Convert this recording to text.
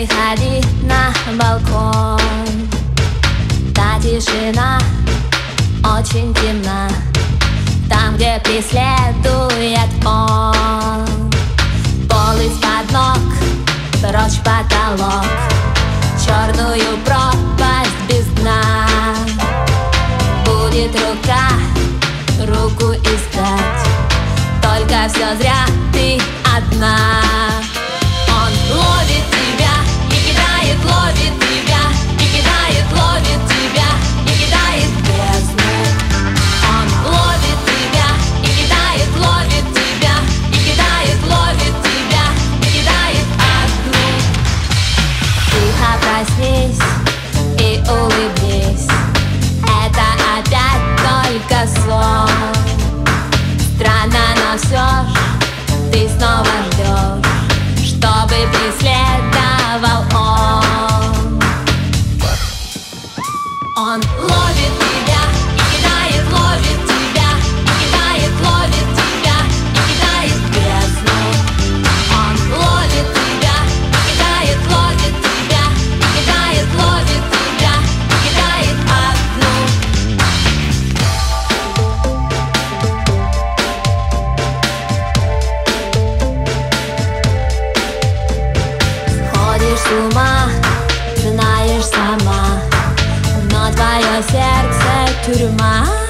выходи на балкон. Та тишина очень темна, там, где преследует он. Пол из-под ног, прочь потолок, черную пропасть без дна. Будет рука руку искать, только все зря, ты одна. Он ловит тебя и кидает, ловит тебя и кидает, ловит тебя и кидает в бездну. Он ловит тебя и кидает, ловит тебя и кидает, ловит тебя и кидает одну. Тихо проснись и улыбнись, это опять только сон. Странно, но все ж ты снова ждешь, чтобы преследовал он. Он ловит тебя и кидает, ловит тебя и кидает, ловит тебя и кидает в бездну. Он ловит тебя и кидает, ловит тебя и кидает, ловит тебя и кидает одну. С ума, знаешь сама, но твое сердце тюрьма.